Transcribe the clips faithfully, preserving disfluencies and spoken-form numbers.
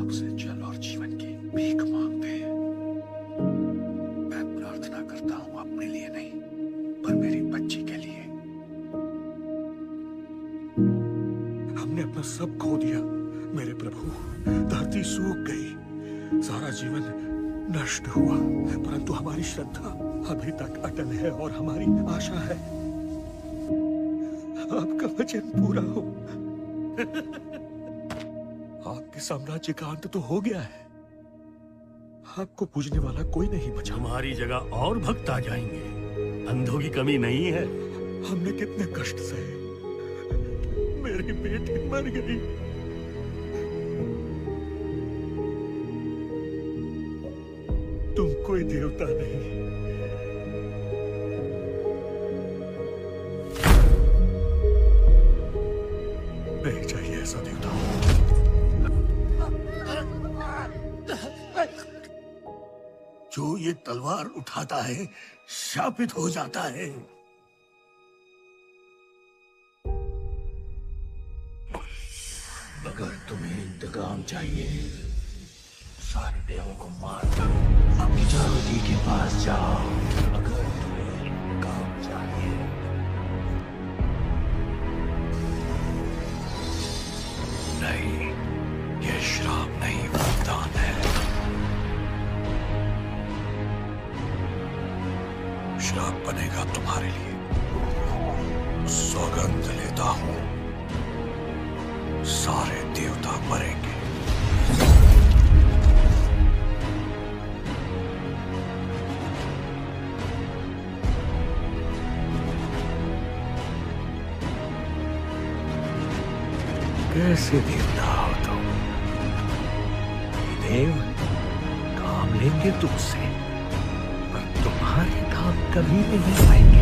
आपसे जल और जीवन की भीख मांगते हैं। मैं प्रार्थना करता हूं अपने लिए नहीं, पर मेरी बच्ची के लिए। हमने अपना सब खो दिया मेरे प्रभु। धरती सूख गई, सारा जीवन नष्ट हुआ, परंतु हमारी श्रद्धा अभी तक अटल है और हमारी आशा है आपका वचन पूरा हो। आपके साम्राज्य का अंत तो हो गया है, आपको पूजने वाला कोई नहीं बचा। हमारी जगह और भक्त आ जाएंगे, अंधों की कमी नहीं है। हमने कितने कष्ट सहे, मेरी बेटी मर गई। तुम कोई देवता नहीं। नहीं चाहिए ऐसा देवता। जो ये तलवार उठाता है शापित हो जाता है। अगर तुम्हें इंतकाम चाहिए, सारे देवों को मार दो। अपनी चारोदी के पास जाओ। अगर तुम्हें इंतकाम चाहिए, नहीं, ये श्राप नहीं, वरदान है। श्राप बनेगा तुम्हारे लिए। सौगंध लेता हूं, सारे देवता मरेंगे। कैसे देवता हो तुम? देव काम लेंगे तुमसे, पर तुम्हारे काम कभी नहीं आएंगे।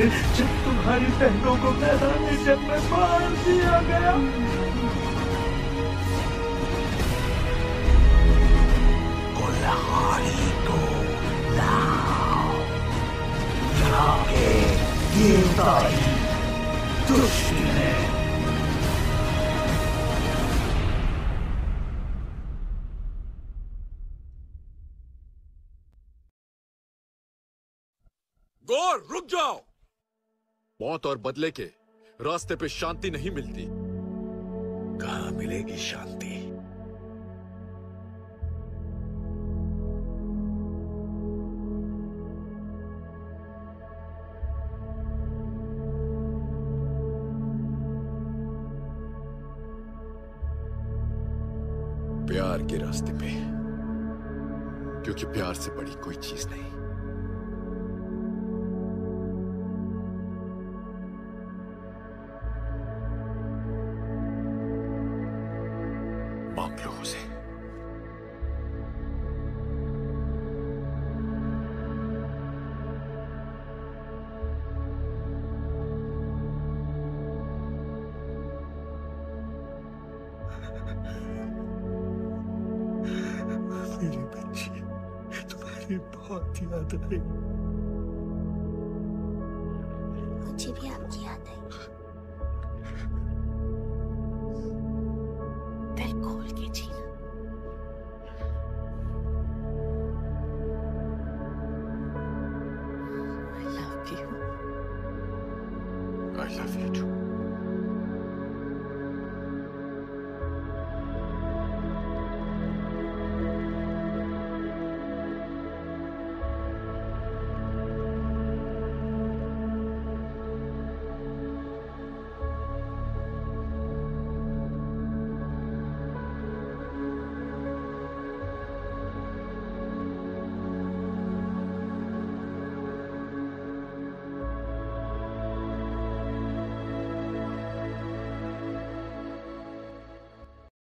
जब तुम्हारी बहनों को मैदान में जब मैं मार दिया गया, कुल्हाड़ी को लाओ, लाके देवता ही दुष्ट है। गौर, रुक जाओ। मौत और बदले के रास्ते पे शांति नहीं मिलती। कहां मिलेगी शांति? प्यार के रास्ते पे, क्योंकि प्यार से बड़ी कोई चीज नहीं। मुझे भी आपकी याद आई।